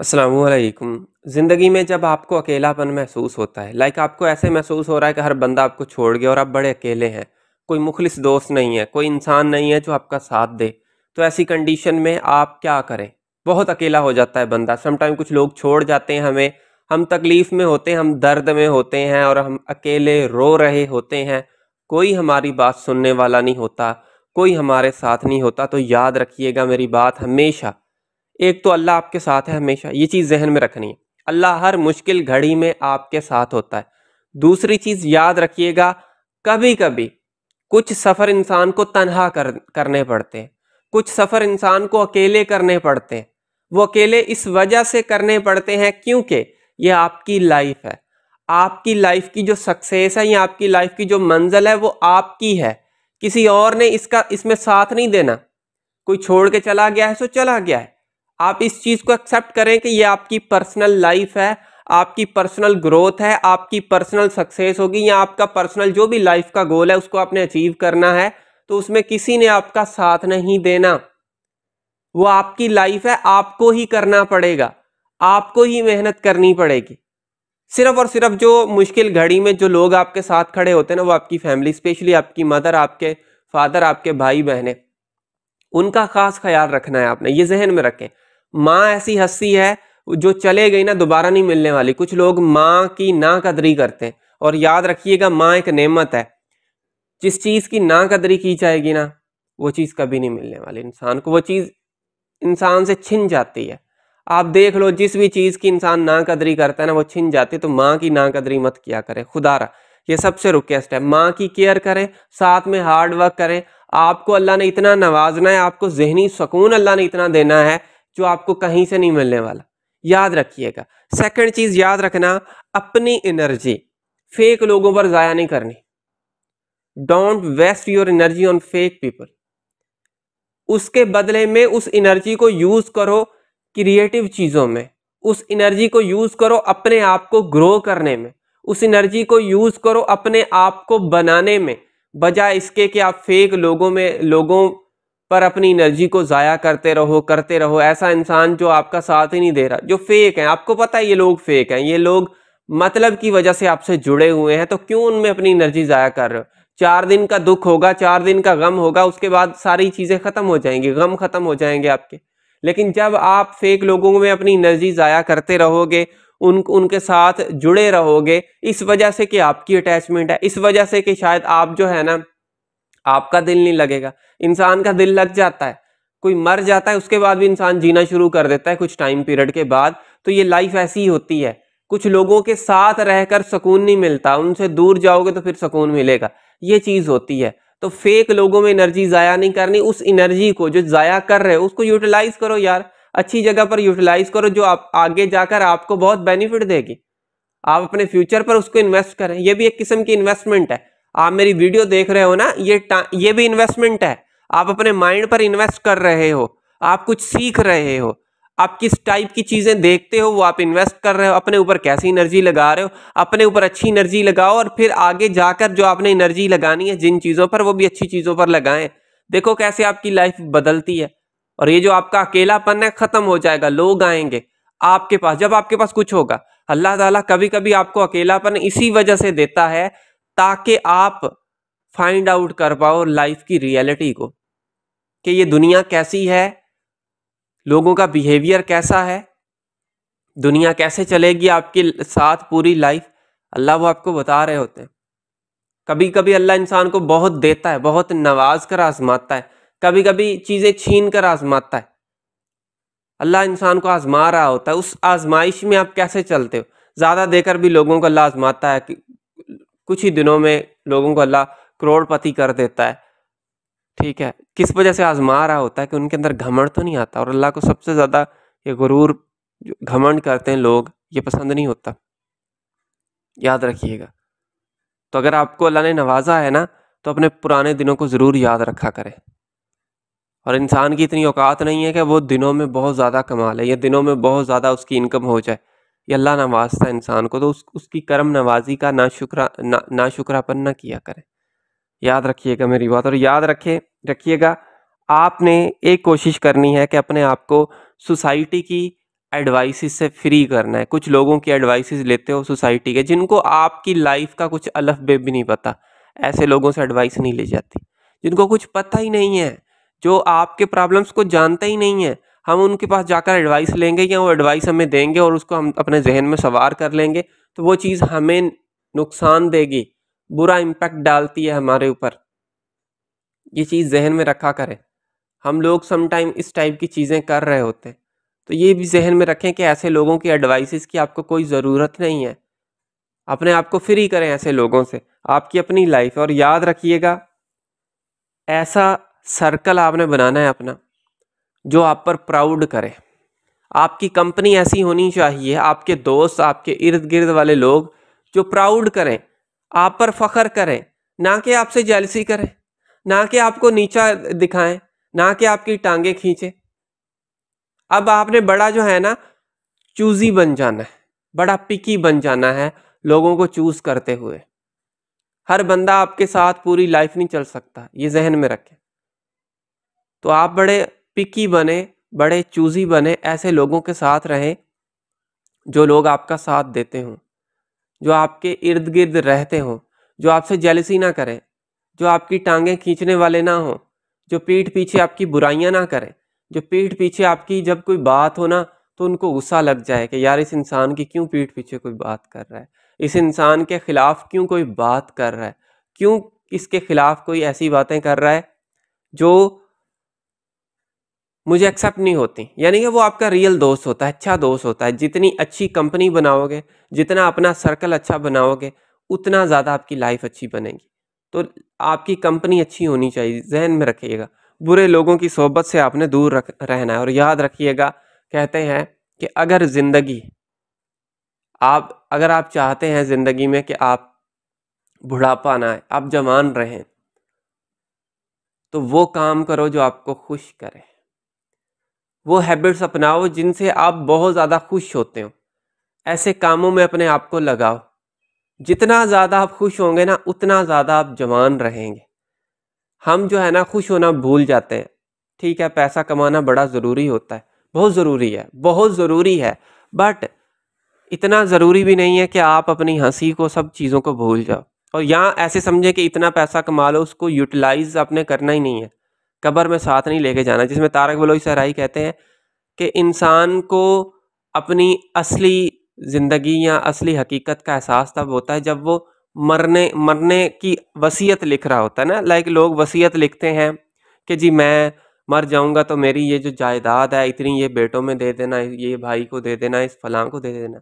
अस्सलामुअलैकुम। ज़िंदगी में जब आपको अकेलापन महसूस होता है, लाइक आपको ऐसे महसूस हो रहा है कि हर बंदा आपको छोड़ गया और आप बड़े अकेले हैं, कोई मुखलिस दोस्त नहीं है, कोई इंसान नहीं है जो आपका साथ दे, तो ऐसी कंडीशन में आप क्या करें? बहुत अकेला हो जाता है बंदा। समटाइम कुछ लोग छोड़ जाते हैं हमें, हम तकलीफ़ में होते हैं, हम दर्द में होते हैं और हम अकेले रो रहे होते हैं, कोई हमारी बात सुनने वाला नहीं होता, कोई हमारे साथ नहीं होता। तो याद रखिएगा मेरी बात हमेशा, एक तो अल्लाह आपके साथ है हमेशा, ये चीज़ जहन में रखनी है। अल्लाह हर मुश्किल घड़ी में आपके साथ होता है। दूसरी चीज़ याद रखिएगा, कभी कभी कुछ सफ़र इंसान को तन्हा करने पड़ते हैं, कुछ सफ़र इंसान को अकेले करने पड़ते हैं। वो अकेले इस वजह से करने पड़ते हैं क्योंकि ये आपकी लाइफ है, आपकी लाइफ की जो सक्सेस है या आपकी लाइफ की जो मंजिल है वो आपकी है, किसी और ने इसमें साथ नहीं देना। कोई छोड़ के चला गया है तो चला गया है, आप इस चीज़ को एक्सेप्ट करें कि ये आपकी पर्सनल लाइफ है, आपकी पर्सनल ग्रोथ है, आपकी पर्सनल सक्सेस होगी या आपका पर्सनल जो भी लाइफ का गोल है उसको आपने अचीव करना है, तो उसमें किसी ने आपका साथ नहीं देना। वो आपकी लाइफ है, आपको ही करना पड़ेगा, आपको ही मेहनत करनी पड़ेगी। सिर्फ और सिर्फ जो मुश्किल घड़ी में जो लोग आपके साथ खड़े होते हैं ना, वो आपकी फैमिली, स्पेशली आपकी मदर, आपके फादर, आपके भाई बहने, उनका खास ख्याल रखना है आपने, ये जहन में रखें। माँ ऐसी हस्ती है जो चले गई ना, दोबारा नहीं मिलने वाली। कुछ लोग माँ की नाकदरी करते हैं और याद रखिएगा माँ एक नेमत है, जिस चीज़ की नाकदरी की जाएगी ना, वो चीज़ कभी नहीं मिलने वाली इंसान को, वो चीज़ इंसान से छिन जाती है। आप देख लो, जिस भी चीज़ की इंसान नाकदरी करता है ना, वो छिन जाती है। तो माँ की नाकदरी मत किया करें, खुदारा ये सबसे रिक्वेस्ट है। माँ की केयर करें, साथ में हार्ड वर्क करें। आपको अल्लाह ने इतना नवाजना है, आपको जहनी सुकून अल्लाह ने इतना देना है जो आपको कहीं से नहीं मिलने वाला, याद रखिएगा। सेकंड चीज़ याद रखना, अपनी एनर्जी फेक लोगों पर ज़ाया नहीं करनी। Don't waste your energy on fake people. उसके बदले में उस एनर्जी को यूज़ करो क्रिएटिव चीज़ों में, उस एनर्जी को यूज़ करो अपने आप को ग्रो करने में, उस एनर्जी को यूज़ करो अपने आप को बनाने में, बजाय इसके कि आप फेक लोगों पर अपनी एनर्जी को ज़ाया करते रहो। ऐसा इंसान जो आपका साथ ही नहीं दे रहा, जो फेक हैं, आपको पता है ये लोग फेक हैं, ये लोग मतलब की वजह से आपसे जुड़े हुए हैं, तो क्यों उनमें अपनी एनर्जी ज़ाया कर रहे हो? 4 दिन का दुख होगा, 4 दिन का गम होगा, उसके बाद सारी चीज़ें ख़त्म हो जाएंगी, गम ख़त्म हो जाएंगे आपके। लेकिन जब आप फेक लोगों में अपनी एनर्जी ज़ाया करते रहोगे, उनके साथ जुड़े रहोगे, इस वजह से कि आपकी अटैचमेंट है, इस वजह से कि शायद आप जो है ना, आपका दिल नहीं लगेगा। इंसान का दिल लग जाता है, कोई मर जाता है उसके बाद भी इंसान जीना शुरू कर देता है कुछ टाइम पीरियड के बाद। तो ये लाइफ ऐसी ही होती है, कुछ लोगों के साथ रहकर सुकून नहीं मिलता, उनसे दूर जाओगे तो फिर सुकून मिलेगा, ये चीज़ होती है। तो फेक लोगों में एनर्जी ज़ाया नहीं करनी, उस एनर्जी को जो ज़ाया कर रहे हो उसको यूटिलाइज़ करो यार, अच्छी जगह पर यूटिलाइज़ करो जो आप आगे जाकर आपको बहुत बेनिफिट देगी। आप अपने फ्यूचर पर उसको इन्वेस्ट करें, ये भी एक किस्म की इन्वेस्टमेंट है। आप मेरी वीडियो देख रहे हो ना, ये भी इन्वेस्टमेंट है। आप अपने माइंड पर इन्वेस्ट कर रहे हो, आप कुछ सीख रहे हो, आप किस टाइप की चीज़ें देखते हो वो आप इन्वेस्ट कर रहे हो, अपने ऊपर कैसी एनर्जी लगा रहे हो, अपने ऊपर अच्छी एनर्जी लगाओ और फिर आगे जाकर जो आपने एनर्जी लगानी है जिन चीज़ों पर, वो भी अच्छी चीज़ों पर लगाएं। देखो कैसे आपकी लाइफ बदलती है और ये जो आपका अकेलापन है ख़त्म हो जाएगा। लोग आएंगे आपके पास जब आपके पास कुछ होगा। अल्लाह ताला कभी कभी आपको अकेलापन इसी वजह से देता है ताकि आप फाइंड आउट कर पाओ लाइफ की रियलिटी को, कि ये दुनिया कैसी है, लोगों का बिहेवियर कैसा है, दुनिया कैसे चलेगी आपके साथ पूरी लाइफ, अल्लाह वो आपको बता रहे होते हैं। कभी कभी अल्लाह इंसान को बहुत देता है, बहुत नवाज कर आजमाता है, कभी कभी चीज़ें छीन कर आजमाता है, अल्लाह इंसान को आजमा रहा होता है। उस आजमाइश में आप कैसे चलते हो? ज़्यादा देकर भी लोगों को अल्लाह आजमाता है कि कुछ ही दिनों में लोगों को अल्लाह करोड़पति कर देता है, ठीक है। किस वजह से आजमा रहा होता है कि उनके अंदर घमंड तो नहीं आता, और अल्लाह को सबसे ज़्यादा ये गुरूर, घमंड करते हैं लोग, ये पसंद नहीं होता, याद रखिएगा। तो अगर आपको अल्लाह ने नवाजा है ना, तो अपने पुराने दिनों को ज़रूर याद रखा करें। और इंसान की इतनी औकात नहीं है कि वो दिनों में बहुत ज़्यादा कमा ले या दिनों में बहुत ज़्यादा उसकी इनकम हो जाए, ये अल्लाह नवाजता है इंसान को। तो उसकी करम नवाजी का ना शुक्रापन ना किया करें, याद रखिएगा मेरी बात। और याद रखिएगा आपने एक कोशिश करनी है कि अपने आप को सोसाइटी की एडवाइसेस से फ्री करना है। कुछ लोगों की एडवाइसेस लेते हो सोसाइटी के, जिनको आपकी लाइफ का कुछ अलफ बे भी नहीं पता, ऐसे लोगों से एडवाइस नहीं ली जाती। जिनको कुछ पता ही नहीं है, जो आपके प्रॉब्लम्स को जानते ही नहीं है, हम उनके पास जाकर एडवाइस लेंगे या वो एडवाइस हमें देंगे और उसको हम अपने जहन में सवार कर लेंगे, तो वो चीज़ हमें नुकसान देगी, बुरा इम्पैक्ट डालती है हमारे ऊपर। ये चीज़ जहन में रखा करें। हम लोग समटाइम इस टाइप की चीज़ें कर रहे होते हैं, तो ये भी जहन में रखें कि ऐसे लोगों की एडवाइसेस की आपको कोई ज़रूरत नहीं है। अपने आप को फ्री करें ऐसे लोगों से, आपकी अपनी लाइफ। और याद रखिएगा, ऐसा सर्कल आपने बनाना है अपना जो आप पर प्राउड करे। आपकी कंपनी ऐसी होनी चाहिए, आपके दोस्त, आपके इर्द गिर्द वाले लोग जो प्राउड करें, आप पर फख्र करें, ना कि आपसे जेलसी करें, ना कि आपको नीचा दिखाएं, ना कि आपकी टांगे खींचे। अब आपने बड़ा जो है ना, चूजी बन जाना है, बड़ा पिकी बन जाना है लोगों को चूज करते हुए। हर बंदा आपके साथ पूरी लाइफ नहीं चल सकता, ये जहन में रखें। तो आप बड़े पिकी बने, बड़े चूजी बने, ऐसे लोगों के साथ रहें जो लोग आपका साथ देते हों, जो आपके इर्द गिर्द रहते हों, जो आपसे जेलसी ना करें, जो आपकी टांगें खींचने वाले ना हों, जो पीठ पीछे आपकी बुराइयां ना करें, जो पीठ पीछे आपकी जब कोई बात हो ना तो उनको गुस्सा लग जाए कि यार इस इंसान की क्यों पीठ पीछे कोई बात कर रहा है, इस इंसान के ख़िलाफ़ क्यों कोई बात कर रहा है, क्यों इसके ख़िलाफ़ कोई ऐसी बातें कर रहा है जो मुझे एक्सेप्ट नहीं होती। यानी कि वो आपका रियल दोस्त होता है, अच्छा दोस्त होता है। जितनी अच्छी कंपनी बनाओगे, जितना अपना सर्कल अच्छा बनाओगे, उतना ज़्यादा आपकी लाइफ अच्छी बनेगी। तो आपकी कंपनी अच्छी होनी चाहिए, जहन में रखिएगा। बुरे लोगों की सोहबत से आपने दूर रहना है। और याद रखिएगा, कहते हैं कि अगर आप चाहते हैं ज़िंदगी में कि आप बुढ़ापा ना आए, आप जवान रहें, तो वो काम करो जो आपको खुश करे। वो हैबिट्स अपनाओ जिनसे आप बहुत ज़्यादा खुश होते हो। ऐसे कामों में अपने आप को लगाओ। जितना ज़्यादा आप खुश होंगे ना, उतना ज़्यादा आप जवान रहेंगे। हम जो है ना, खुश होना भूल जाते हैं। ठीक है, पैसा कमाना बड़ा ज़रूरी होता है, बहुत ज़रूरी है, बहुत ज़रूरी है, बट इतना ज़रूरी भी नहीं है कि आप अपनी हंसी को, सब चीज़ों को भूल जाओ। और यहाँ ऐसे समझें कि इतना पैसा कमा लो, उसको यूटिलाइज़ आपने करना ही नहीं है, कब्र में साथ नहीं लेके जाना। जिसमें तारक बलोई सराई कहते हैं कि इंसान को अपनी असली ज़िंदगी या असली हकीकत का एहसास तब होता है जब वो मरने की वसीयत लिख रहा होता है ना। लाइक लोग वसीयत लिखते हैं कि जी मैं मर जाऊंगा तो मेरी ये जो जायदाद है इतनी, ये बेटों में दे देना, ये भाई को दे देना, इस फलां को दे देना।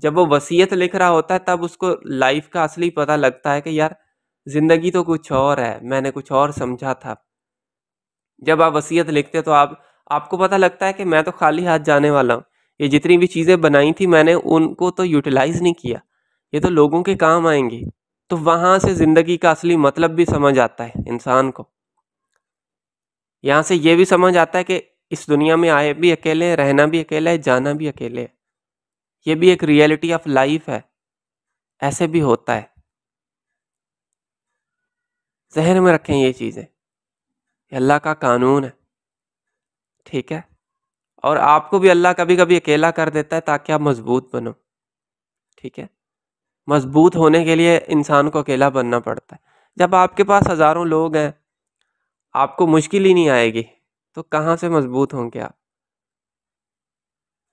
जब वो वसीयत लिख रहा होता है तब उसको लाइफ का असली पता लगता है कि यार ज़िंदगी तो कुछ और है, मैंने कुछ और समझा था। जब आप वसीयत लिखते हो तो आपको पता लगता है कि मैं तो खाली हाथ जाने वाला हूँ। ये जितनी भी चीज़ें बनाई थी मैंने, उनको तो यूटिलाइज़ नहीं किया, ये तो लोगों के काम आएंगी। तो वहाँ से ज़िंदगी का असली मतलब भी समझ आता है इंसान को। यहाँ से ये भी समझ आता है कि इस दुनिया में आए भी अकेले हैं, रहना भी अकेला है, जाना भी अकेले है। ये भी एक रियलिटी ऑफ लाइफ है, ऐसे भी होता है। जहन में रखें ये चीज़ें, अल्लाह का कानून है। ठीक है, और आपको भी अल्लाह कभी कभी अकेला कर देता है ताकि आप मजबूत बनो। ठीक है, मजबूत होने के लिए इंसान को अकेला बनना पड़ता है। जब आपके पास हज़ारों लोग हैं, आपको मुश्किल ही नहीं आएगी, तो कहाँ से मजबूत होंगे आप?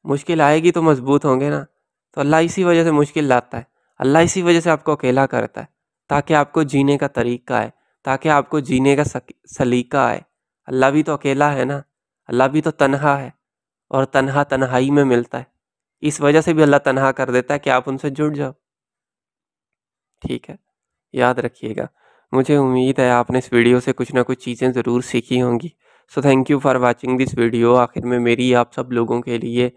मुश्किल आएगी तो मजबूत होंगे ना। तो अल्लाह इसी वजह से मुश्किल लाता है, अल्लाह इसी वजह से आपको अकेला करता है, ताकि आपको जीने का तरीका है, ताकि आपको जीने का सलीका आए। अल्लाह भी तो अकेला है ना, अल्लाह भी तो तन्हा है, और तन्हा तन्हाई में मिलता है। इस वजह से भी अल्लाह तन्हा कर देता है कि आप उनसे जुड़ जाओ। ठीक है, याद रखिएगा। मुझे उम्मीद है आपने इस वीडियो से कुछ ना कुछ चीज़ें ज़रूर सीखी होंगी। So thank you for watching this video. आखिर में मेरी आप सब लोगों के लिए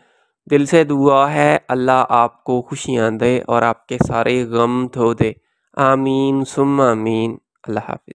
दिल से दुआ है, अल्लाह आपको खुशियाँ दे और आपके सारे गम धो दे। आमीन सुम्मा आमीन। अल्लाह हाफिज़।